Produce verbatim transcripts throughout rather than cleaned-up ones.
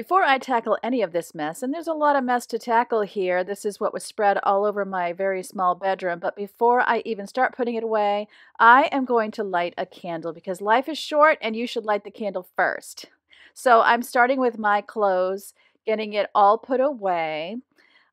Before I tackle any of this mess, and there's a lot of mess to tackle here, this is what was spread all over my very small bedroom, but before I even start putting it away, I am going to light a candle because life is short and you should light the candle first. So I'm starting with my clothes, getting it all put away.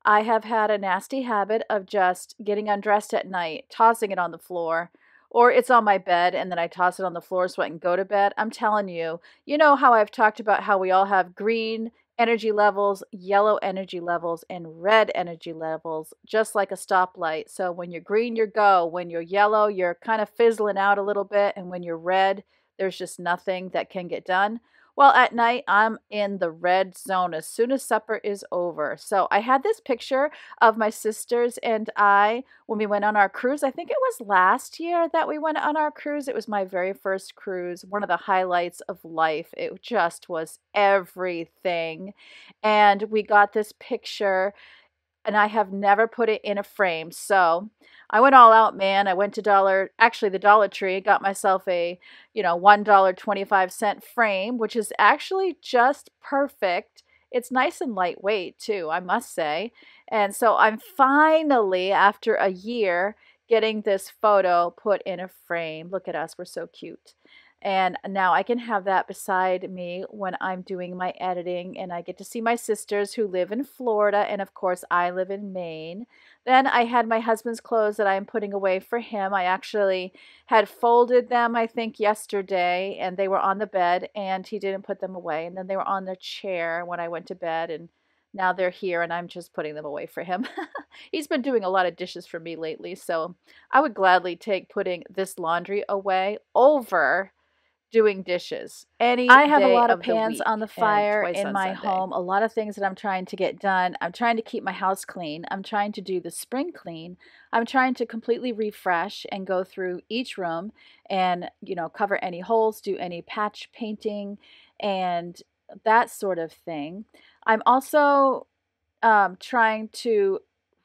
I have had a nasty habit of just getting undressed at night, tossing it on the floor, or it's on my bed and then I toss it on the floor so I can go to bed. I'm telling you, you know how I've talked about how we all have green energy levels, yellow energy levels, and red energy levels, just like a stoplight. So when you're green, you're go. When you're yellow, you're kind of fizzling out a little bit. And when you're red, there's just nothing that can get done. Well, at night, I'm in the red zone as soon as supper is over. So I had this picture of my sisters and I when we went on our cruise. I think it was last year that we went on our cruise. It was my very first cruise, one of the highlights of life. It just was everything. And we got this picture, and I have never put it in a frame. So I went all out, man. I went to Dollar, actually the Dollar Tree, got myself a, you know, one dollar and twenty-five cent frame, which is actually just perfect. It's nice and lightweight too, I must say. And so I'm finally, after a year, getting this photo put in a frame. Look at us, we're so cute. And now I can have that beside me when I'm doing my editing, and I get to see my sisters who live in Florida, and of course I live in Maine. Then I had my husband's clothes that I am putting away for him. I actually had folded them, I think, yesterday, and they were on the bed and he didn't put them away, and then they were on the chair when I went to bed, and now they're here and I'm just putting them away for him. He's been doing a lot of dishes for me lately, so I would gladly take putting this laundry away over doing dishes. Any I have a lot of pans on the fire in my home, a lot of things that I'm trying to get done. I'm trying to keep my house clean. I'm trying to do the spring clean. I'm trying to completely refresh and go through each room and, you know, cover any holes, do any patch painting and that sort of thing. I'm also um, trying to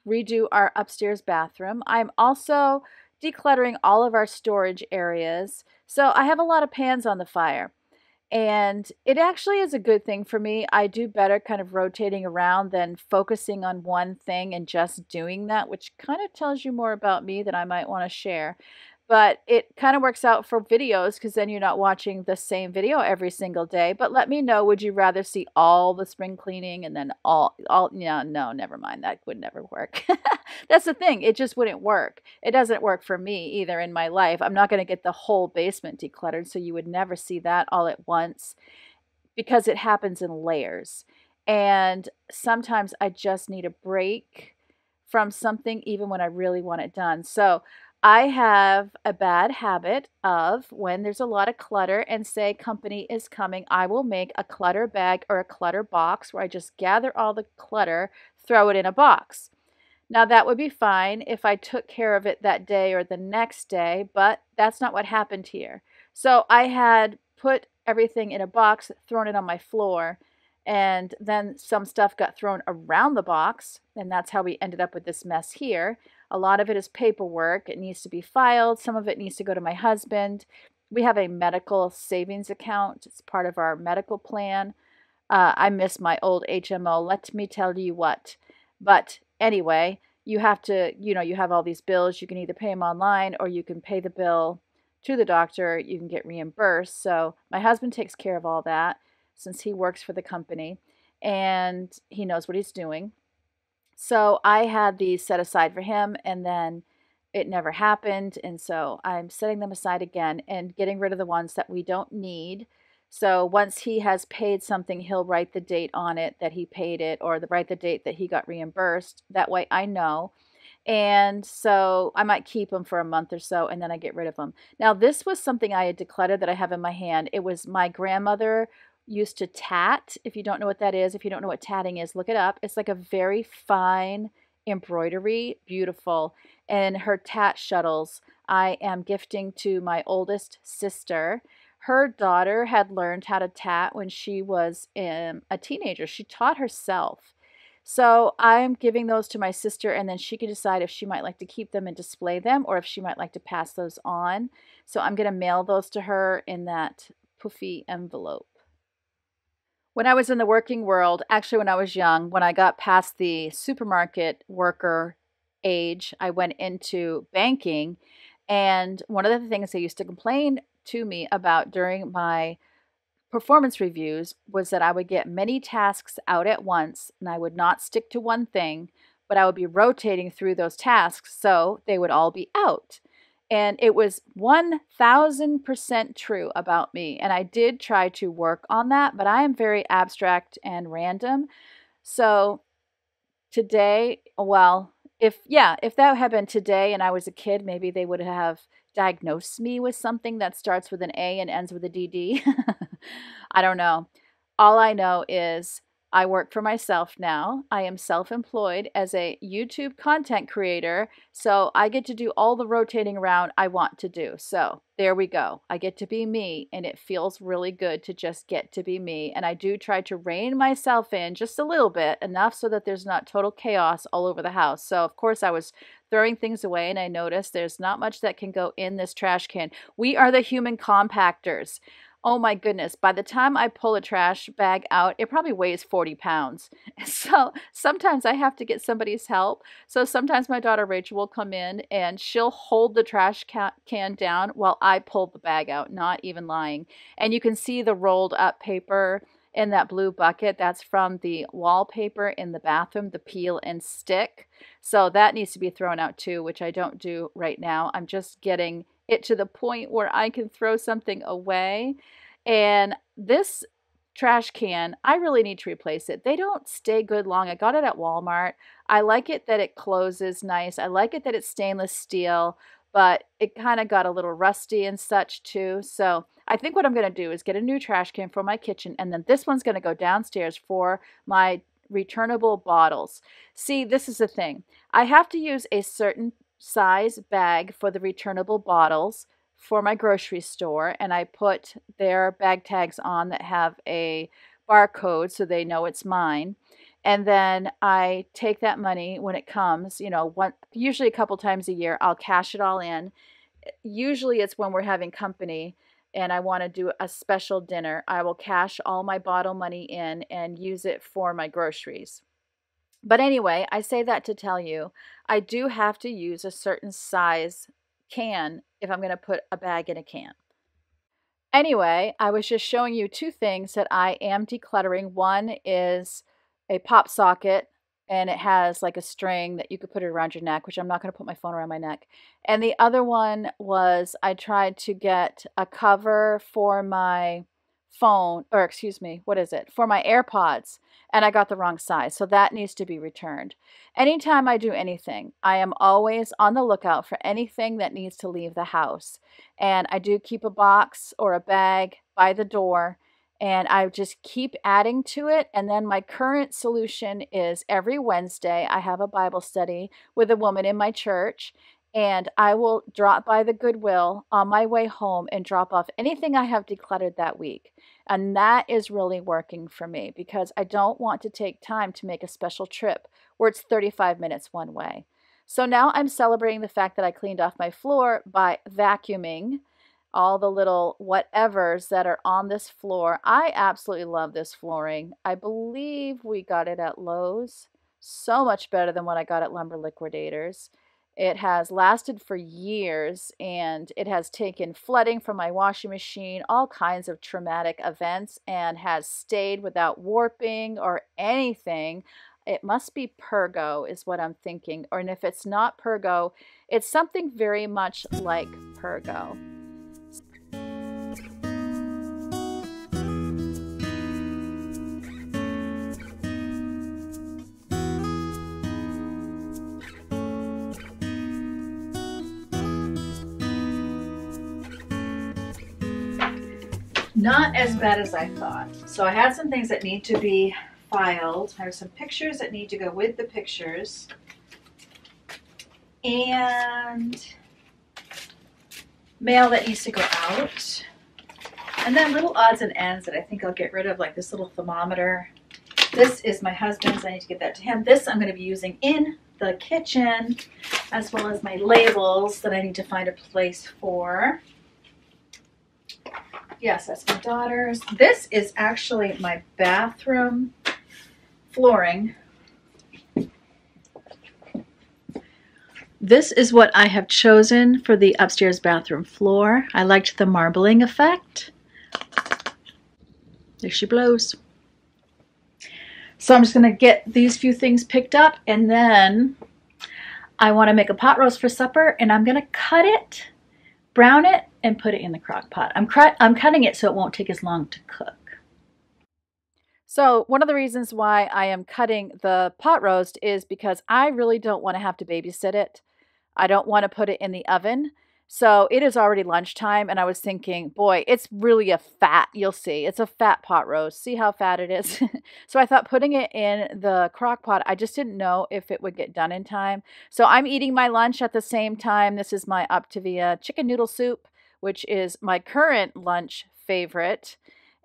redo our upstairs bathroom. I'm also decluttering all of our storage areas. So I have a lot of pans on the fire, and it actually is a good thing for me. I do better kind of rotating around than focusing on one thing and just doing that, which kind of tells you more about me that I might want to share. But it kind of works out for videos because then you're not watching the same video every single day. But let me know, would you rather see all the spring cleaning and then all, all no, no, never mind. That would never work. That's the thing. It just wouldn't work. It doesn't work for me either in my life. I'm not going to get the whole basement decluttered. So you would never see that all at once because it happens in layers. And sometimes I just need a break from something even when I really want it done. So I have a bad habit of, when there's a lot of clutter and say company is coming, I will make a clutter bag or a clutter box where I just gather all the clutter, throw it in a box. Now that would be fine if I took care of it that day or the next day, but that's not what happened here. So I had put everything in a box, thrown it on my floor, and then some stuff got thrown around the box, and that's how we ended up with this mess here. A lot of it is paperwork. It needs to be filed. Some of it needs to go to my husband. We have a medical savings account. It's part of our medical plan. Uh, I miss my old H M O. Let me tell you what. But anyway, you have to, you know, you have all these bills. You can either pay them online or you can pay the bill to the doctor. You can get reimbursed. So my husband takes care of all that since he works for the company and he knows what he's doing. So I had these set aside for him, and then it never happened, and so I'm setting them aside again and getting rid of the ones that we don't need. So once he has paid something, he'll write the date on it that he paid it, or the, write the date that he got reimbursed. That way I know. And so I might keep them for a month or so, and then I get rid of them. Now this was something I had decluttered that I have in my hand. It was my grandmother used to tat. If you don't know what that is, if you don't know what tatting is, look it up. It's like a very fine embroidery, beautiful. And her tat shuttles I am gifting to my oldest sister. Her daughter had learned how to tat when she was um, a teenager. She taught herself. So I'm giving those to my sister, and then she can decide if she might like to keep them and display them, or if she might like to pass those on. So I'm going to mail those to her in that poofy envelope. When I was in the working world, actually when I was young, when I got past the supermarket worker age, I went into banking. And one of the things they used to complain to me about during my performance reviews was that I would get many tasks out at once and I would not stick to one thing, but I would be rotating through those tasks so they would all be out. And it was one thousand percent true about me. And I did try to work on that, but I am very abstract and random. So today, well, if, yeah, if that had been today and I was a kid, maybe they would have diagnosed me with something that starts with an A and ends with a D D. I don't know. All I know is I work for myself now. I am self-employed as a YouTube content creator, so I get to do all the rotating around I want to do. So there we go. I get to be me, and it feels really good to just get to be me. And I do try to rein myself in just a little bit, enough so that there's not total chaos all over the house. So of course I was throwing things away, and I noticed there's not much that can go in this trash can. We are the human compactors. Oh my goodness, by the time I pull a trash bag out, it probably weighs forty pounds. So sometimes I have to get somebody's help. So sometimes my daughter Rachel will come in and she'll hold the trash can down while I pull the bag out, not even lying. And you can see the rolled up paper in that blue bucket. That's from the wallpaper in the bathroom, the peel and stick. So that needs to be thrown out too, which I don't do right now. I'm just getting it to the point where I can throw something away. And this trash can, I really need to replace it. They don't stay good long. I got it at Walmart. I like it that it closes nice. I like it that it's stainless steel, but it kind of got a little rusty and such too. So I think what I'm going to do is get a new trash can for my kitchen, and then this one's going to go downstairs for my returnable bottles. See, this is the thing. I have to use a certain size bag for the returnable bottles for my grocery store, and I put their bag tags on that have a barcode so they know it's mine. And then I take that money when it comes, you know, one, usually a couple times a year, I'll cash it all in. Usually it's when we're having company and I want to do a special dinner. I will cash all my bottle money in and use it for my groceries. But anyway, I say that to tell you, I do have to use a certain size can if I'm going to put a bag in a can. Anyway, I was just showing you two things that I am decluttering. One is a pop socket, and it has like a string that you could put it around your neck, which I'm not going to put my phone around my neck. And the other one was I tried to get a cover for my phone, or excuse me, what is it? For my AirPods, and I got the wrong size. So that needs to be returned. Anytime I do anything, I am always on the lookout for anything that needs to leave the house. And I do keep a box or a bag by the door, and I just keep adding to it. And then my current solution is every Wednesday, I have a Bible study with a woman in my church, and I will drop by the Goodwill on my way home and drop off anything I have decluttered that week. And that is really working for me because I don't want to take time to make a special trip where it's thirty-five minutes one way. So now I'm celebrating the fact that I cleaned off my floor by vacuuming all the little whatevers that are on this floor. I absolutely love this flooring. I believe we got it at Lowe's. So much better than what I got at Lumber Liquidators. It has lasted for years, and it has taken flooding from my washing machine, all kinds of traumatic events, and has stayed without warping or anything. It must be Pergo is what I'm thinking. Or, and if it's not Pergo, it's something very much like Pergo. Not as bad as I thought. So I had some things that need to be filed. I have some pictures that need to go with the pictures. And mail that needs to go out. And then little odds and ends that I think I'll get rid of, like this little thermometer. This is my husband's. I need to get that to him. This I'm going to be using in the kitchen, as well as my labels that I need to find a place for. Yes, that's my daughter's. This is actually my bathroom flooring. This is what I have chosen for the upstairs bathroom floor. I liked the marbling effect. There she blows. So I'm just gonna get these few things picked up, and then I wanna make a pot roast for supper, and I'm gonna cut it, brown it, and put it in the crock pot. I'm, I'm cutting it so it won't take as long to cook. So one of the reasons why I am cutting the pot roast is because I really don't want to have to babysit it. I don't want to put it in the oven. So it is already lunchtime, and I was thinking, boy, it's really a fat, you'll see. It's a fat pot roast. See how fat it is? So I thought putting it in the crock pot, I just didn't know if it would get done in time. So I'm eating my lunch at the same time. This is my Optavia chicken noodle soup, which is my current lunch favorite.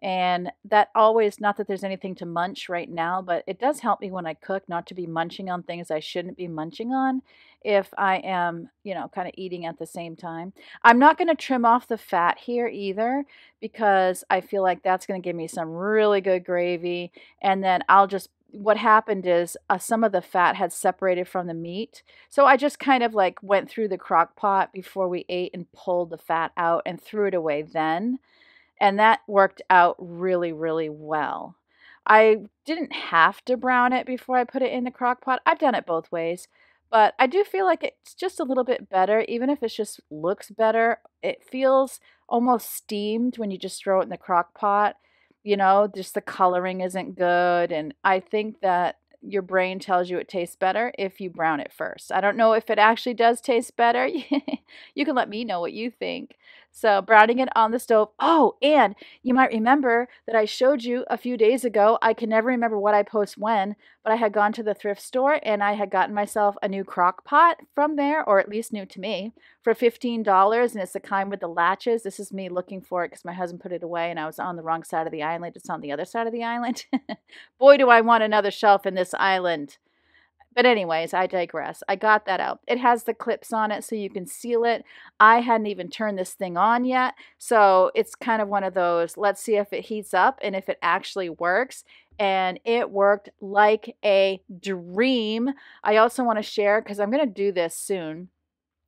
And that always, not that there's anything to munch right now, but it does help me when I cook not to be munching on things I shouldn't be munching on if I am, you know, kind of eating at the same time. I'm not going to trim off the fat here either, because I feel like that's going to give me some really good gravy. And then I'll just, what happened is uh, some of the fat had separated from the meat. So I just kind of like went through the crock pot before we ate and pulled the fat out and threw it away then. And that worked out really, really well. I didn't have to brown it before I put it in the crock pot. I've done it both ways, but I do feel like it's just a little bit better, even if it just looks better. It feels almost steamed when you just throw it in the crock pot. You know, just the coloring isn't good. And I think that your brain tells you it tastes better if you brown it first. I don't know if it actually does taste better. You can let me know what you think. So browning it on the stove. Oh, and you might remember that I showed you a few days ago, I can never remember what I post when, but I had gone to the thrift store and I had gotten myself a new crock pot from there, or at least new to me, for fifteen dollars. And it's the kind with the latches. This is me looking for it because my husband put it away and I was on the wrong side of the island. It's on the other side of the island. Boy, do I want another shelf in this island. But anyways, I digress. I got that out. It has the clips on it so you can seal it. I hadn't even turned this thing on yet. So it's kind of one of those, let's see if it heats up and if it actually works. And it worked like a dream. I also want to share, because I'm going to do this soon.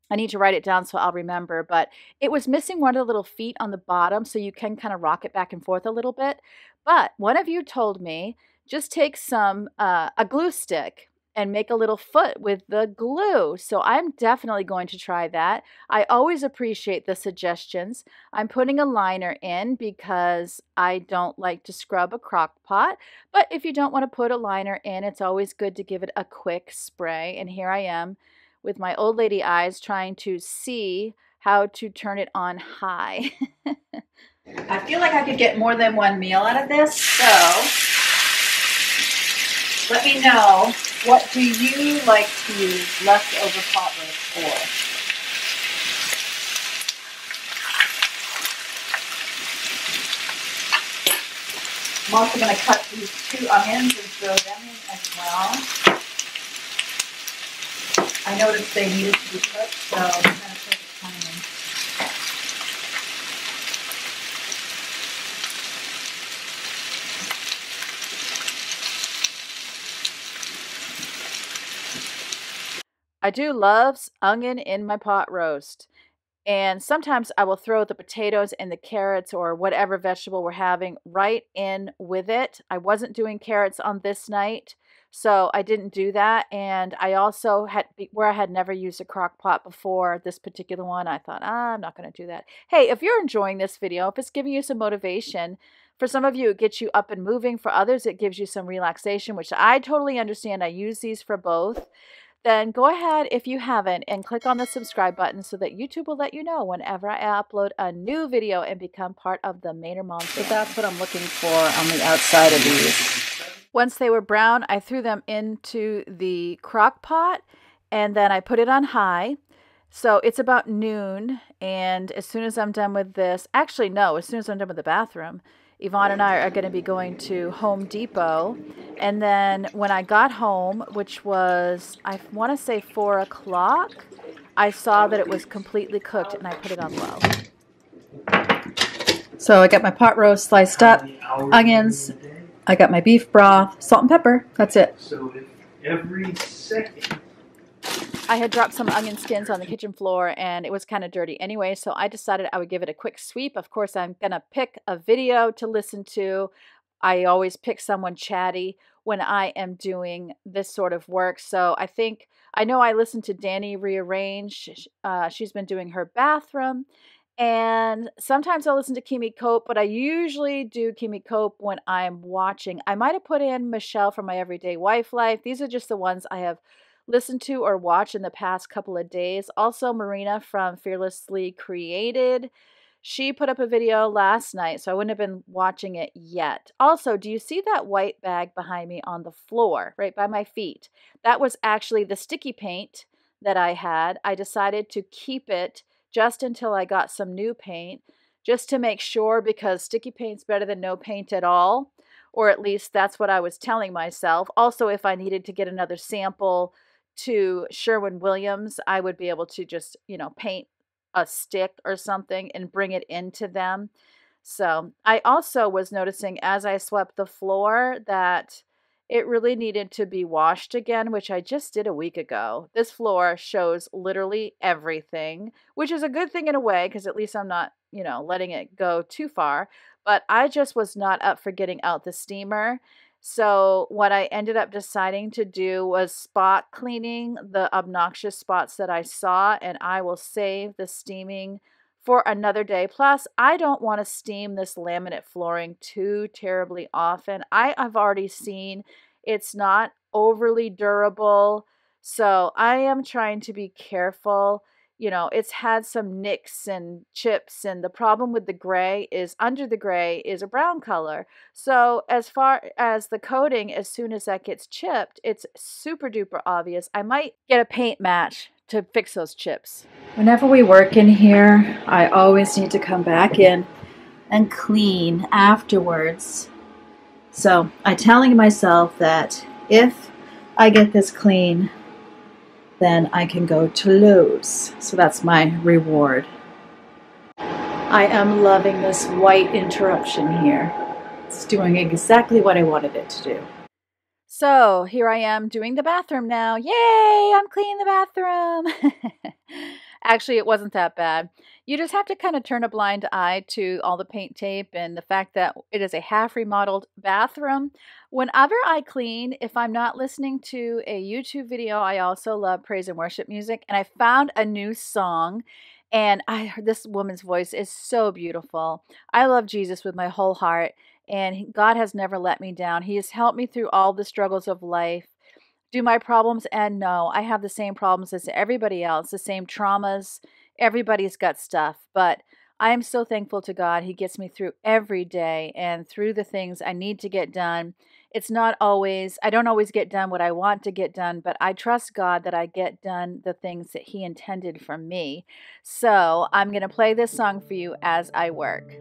I need to write it down so I'll remember, but it was missing one of the little feet on the bottom so you can kind of rock it back and forth a little bit. But one of you told me, just take some, uh, a glue stick and make a little foot with the glue. So I'm definitely going to try that. I always appreciate the suggestions. I'm putting a liner in because I don't like to scrub a crock pot, but if you don't want to put a liner in, it's always good to give it a quick spray. And here I am with my old lady eyes trying to see how to turn it on high. I feel like I could get more than one meal out of this, so let me know. What do you like to use leftover pot roast for? I'm also going to cut these two onions and throw them in as well. I noticed they needed to be cooked, so I'm going to take the time. I do love onion in my pot roast, and sometimes I will throw the potatoes and the carrots or whatever vegetable we're having right in with it. I wasn't doing carrots on this night, so I didn't do that. And I also had, where I had never used a crock pot before this particular one, I thought, ah, I'm not going to do that. Hey, if you're enjoying this video, if it's giving you some motivation, for some of you, it gets you up and moving. For others, it gives you some relaxation, which I totally understand. I use these for both. Then go ahead, if you haven't, and click on the subscribe button so that YouTube will let you know whenever I upload a new video and become part of the Mainer Mom family. So that's what I'm looking for on the outside of these. Once they were brown, I threw them into the crock pot, and then I put it on high. So it's about noon, and as soon as I'm done with this, actually no, as soon as I'm done with the bathroom, Yvonne and I are going to be going to Home Depot. And then when I got home, which was, I want to say four o'clock, I saw that it was completely cooked and I put it on low. So I got my pot roast sliced up, onions, I got my beef broth, salt and pepper, that's it. So if every second... I had dropped some onion skins on the kitchen floor and it was kind of dirty anyway, so I decided I would give it a quick sweep. Of course, I'm going to pick a video to listen to. I always pick someone chatty when I am doing this sort of work. So I think, I know I listened to Dani Rearrange. Uh, she's been doing her bathroom. And sometimes I'll listen to Kimi Cope, but I usually do Kimi Cope when I'm watching. I might have put in Michelle from My Everyday Wife Life. These are just the ones I have listened to or watched in the past couple of days. Also, Marina from Fearlessly Created. She put up a video last night, so I wouldn't have been watching it yet. Also, do you see that white bag behind me on the floor, right by my feet? That was actually the sticky paint that I had. I decided to keep it just until I got some new paint, just to make sure, because sticky paint's better than no paint at all, or at least that's what I was telling myself. Also, if I needed to get another sample to Sherwin-Williams, I would be able to just, you know, paint a stick or something and bring it into them. So I also was noticing as I swept the floor that it really needed to be washed again, which I just did a week ago. This floor shows literally everything, which is a good thing in a way, because at least I'm not, you know, letting it go too far. But I just was not up for getting out the steamer. So what I ended up deciding to do was spot cleaning the obnoxious spots that I saw, and I will save the steaming for another day. Plus, I don't want to steam this laminate flooring too terribly often. I have already seen it's not overly durable, so I am trying to be careful. You know, it's had some nicks and chips, and the problem with the gray is under the gray is a brown color. So as far as the coating, as soon as that gets chipped, it's super duper obvious. I might get a paint match to fix those chips. Whenever we work in here, I always need to come back in and clean afterwards. So I'm telling myself that if I get this clean, then I can go to Lowe's. So that's my reward. I am loving this white interruption here. It's doing exactly what I wanted it to do. So here I am doing the bathroom now. Yay, I'm cleaning the bathroom. Actually, it wasn't that bad. You just have to kind of turn a blind eye to all the paint tape and the fact that it is a half remodeled bathroom. Whenever I clean, if I'm not listening to a YouTube video, I also love praise and worship music. And I found a new song, and I heard this woman's voice is so beautiful. I love Jesus with my whole heart, and God has never let me down. He has helped me through all the struggles of life. Do my problems end? No, I have the same problems as everybody else, the same traumas. Everybody's got stuff, but I am so thankful to God. He gets me through every day and through the things I need to get done. It's not always, I don't always get done what I want to get done, but I trust God that I get done the things that He intended for me. So I'm going to play this song for you as I work.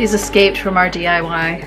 These escaped from our D I Y.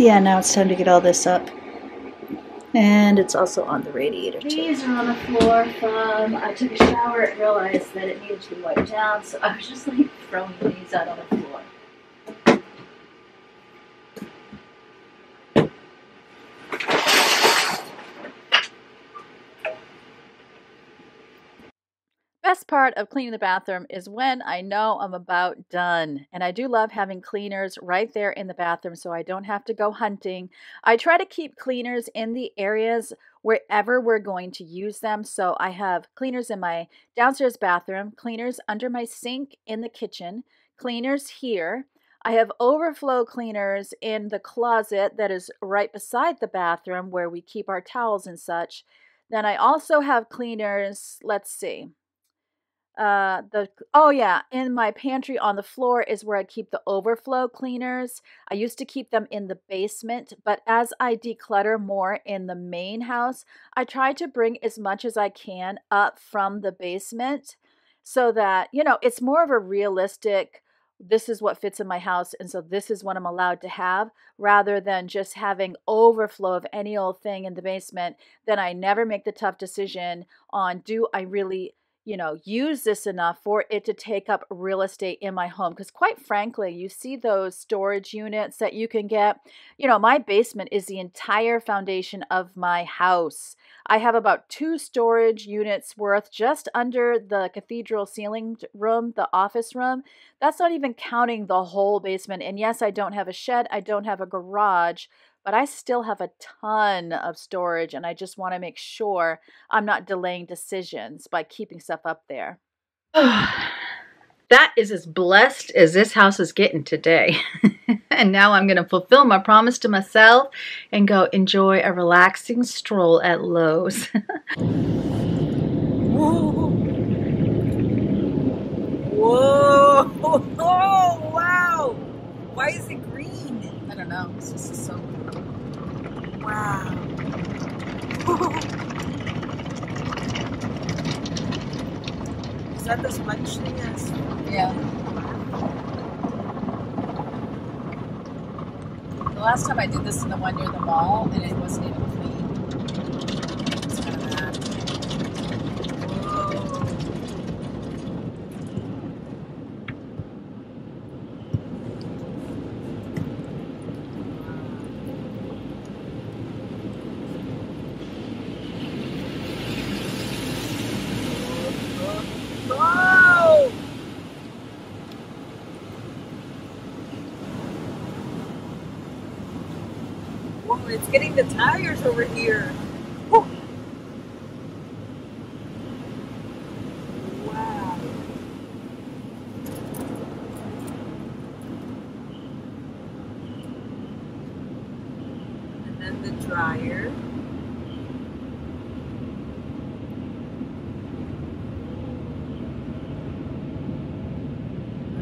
Yeah, now it's time to get all this up. And it's also on the radiator too. These are on the floor from, I took a shower and realized that it needed to be wiped down, so I was just like throwing these out on the floor. Best part of cleaning the bathroom is when I know I'm about done. And I do love having cleaners right there in the bathroom so I don't have to go hunting. I try to keep cleaners in the areas wherever we're going to use them. So I have cleaners in my downstairs bathroom, cleaners under my sink in the kitchen, cleaners here. I have overflow cleaners in the closet that is right beside the bathroom where we keep our towels and such. Then I also have cleaners, let's see. Uh, the oh yeah, in my pantry on the floor is where I keep the overflow cleaners. I used to keep them in the basement, but as I declutter more in the main house, I try to bring as much as I can up from the basement so that, you know, it's more of a realistic, this is what fits in my house, and so this is what I'm allowed to have, rather than just having overflow of any old thing in the basement. Then I never make the tough decision on, do I really you know, use this enough for it to take up real estate in my home? Because quite frankly, you see those storage units that you can get. You know, my basement is the entire foundation of my house. I have about two storage units worth just under the cathedral ceiling room, the office room. That's not even counting the whole basement. And yes, I don't have a shed. I don't have a garage. But I still have a ton of storage, and I just want to make sure I'm not delaying decisions by keeping stuff up there. That is as blessed as this house is getting today. And now I'm going to fulfill my promise to myself and go enjoy a relaxing stroll at Lowe's. Whoa. Whoa. Oh, wow. Why is it green? I don't know. This is so cool. Wow. Is that the sponge thing? Yes. Yeah. The last time I did this in the one near the mall, and it wasn't even clean. It's kind of bad. It's getting the tires over here. Woo. the dryer.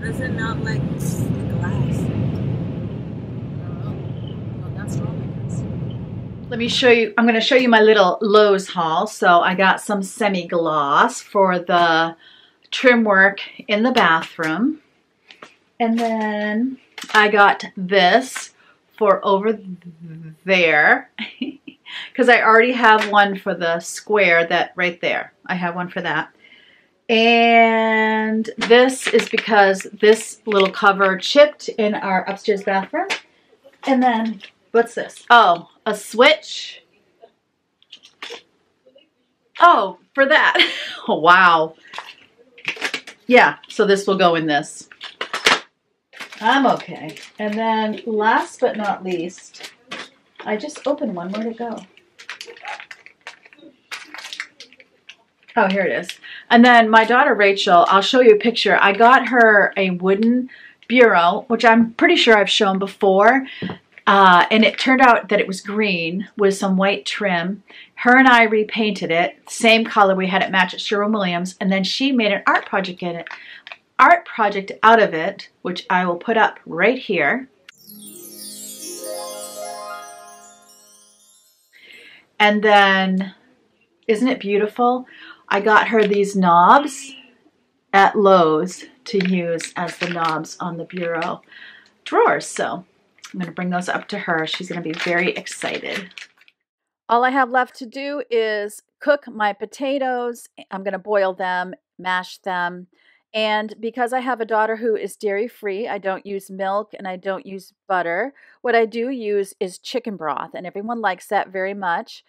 Does it not like the glass? No, that's wrong. Let me show you. I'm going to show you my little Lowe's haul. So I got some semi-gloss for the trim work in the bathroom. And then I got this for over there. Because I already have one for the square that right there. I have one for that. And this is because this little cover chipped in our upstairs bathroom. And then, what's this? Oh, a switch. Oh, for that. Oh, wow. Yeah, so this will go in this. I'm okay. And then last but not least, I just opened one. Where'd it go? Oh, here it is. And then my daughter, Rachel, I'll show you a picture. I got her a wooden bureau, which I'm pretty sure I've shown before. Uh, and it turned out that it was green with some white trim. Her and I repainted it, same color. We had it match at Sherwin-Williams. And then she made an art project in it, art project out of it, which I will put up right here. And then, isn't it beautiful? I got her these knobs at Lowe's to use as the knobs on the bureau drawers. So I'm going to bring those up to her. She's going to be very excited. All I have left to do is cook my potatoes. I'm going to boil them, mash them. And because I have a daughter who is dairy-free, I don't use milk and I don't use butter. What I do use is chicken broth, and everyone likes that very much.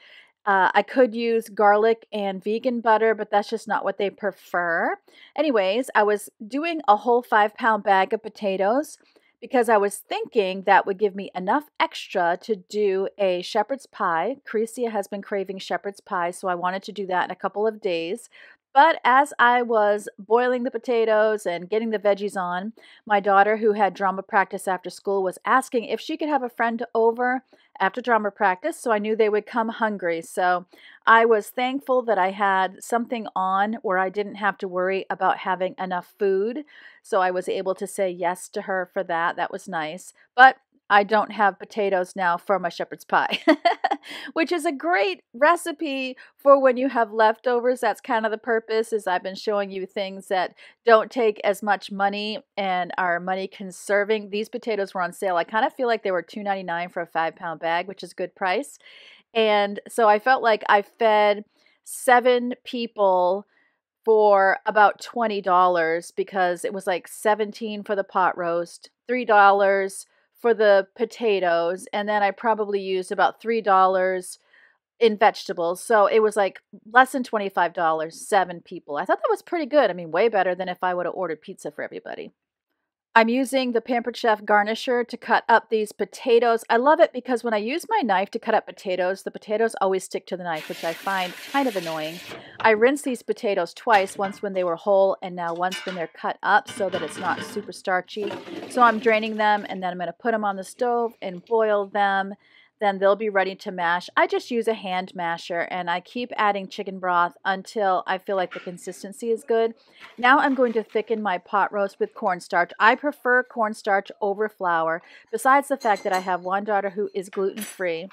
Uh, I could use garlic and vegan butter, but that's just not what they prefer. Anyways, I was doing a whole five pound bag of potatoes because I was thinking that would give me enough extra to do a shepherd's pie. Crecia has been craving shepherd's pie, so I wanted to do that in a couple of days. But as I was boiling the potatoes and getting the veggies on, my daughter, who had drama practice after school, was asking if she could have a friend over after drama practice, so I knew they would come hungry. So I was thankful that I had something on where I didn't have to worry about having enough food. So I was able to say yes to her for that. That was nice. But I don't have potatoes now for my shepherd's pie, which is a great recipe for when you have leftovers. That's kind of the purpose, is I've been showing you things that don't take as much money and are money conserving. These potatoes were on sale. I kind of feel like they were two ninety-nine for a five pound bag, which is a good price. And so I felt like I fed seven people for about twenty dollars, because it was like seventeen dollars for the pot roast, three dollars for the potatoes, and then I probably used about three dollars in vegetables. So it was like less than twenty-five dollars, seven people. I thought that was pretty good. I mean, way better than if I would have ordered pizza for everybody. I'm using the Pampered Chef garnisher to cut up these potatoes. I love it because when I use my knife to cut up potatoes, the potatoes always stick to the knife, which I find kind of annoying. I rinse these potatoes twice, once when they were whole and now once when they're cut up, so that it's not super starchy. So I'm draining them, and then I'm going to put them on the stove and boil them. Then they'll be ready to mash. I just use a hand masher, and I keep adding chicken broth until I feel like the consistency is good. Now I'm going to thicken my pot roast with cornstarch. I prefer cornstarch over flour, besides the fact that I have one daughter who is gluten-free.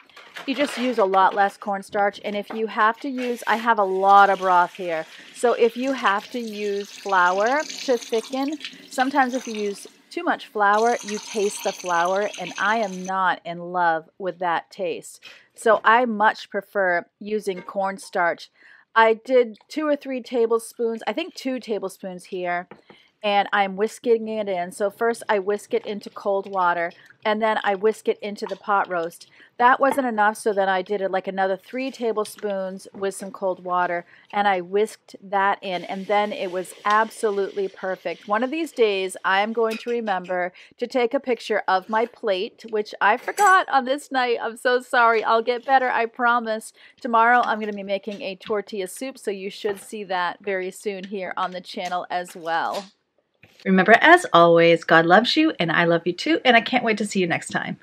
You just use a lot less cornstarch, and if you have to use, I have a lot of broth here. So if you have to use flour to thicken, sometimes if you use too much flour, you taste the flour, and I am not in love with that taste. So I much prefer using cornstarch. I did two or three tablespoons, I think two tablespoons here, and I'm whisking it in. So first I whisk it into cold water, and then I whisk it into the pot roast. That wasn't enough, so then I did it like another three tablespoons with some cold water, and I whisked that in, and then it was absolutely perfect. One of these days, I'm going to remember to take a picture of my plate, which I forgot on this night. I'm so sorry. I'll get better, I promise. Tomorrow, I'm going to be making a tortilla soup, so you should see that very soon here on the channel as well. Remember, as always, God loves you, and I love you too, and I can't wait to see you next time.